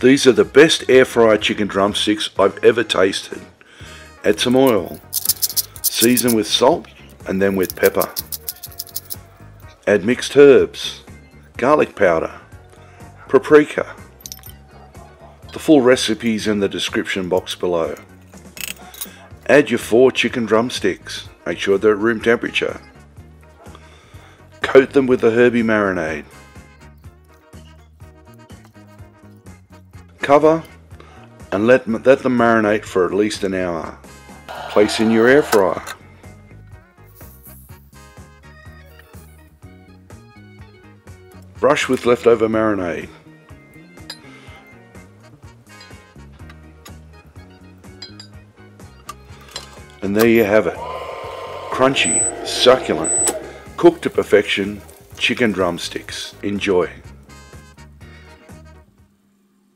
These are the best air fried chicken drumsticks I've ever tasted. Add some oil, season with salt and then with pepper. Add mixed herbs, garlic powder, paprika. The full recipe is in the description box below. Add your 4 chicken drumsticks, make sure they're at room temperature. Coat them with the herby marinade. Cover and let them marinate for at least an hour. Place in your air fryer. Brush with leftover marinade. And there you have it. Crunchy, succulent, cooked to perfection chicken drumsticks. Enjoy.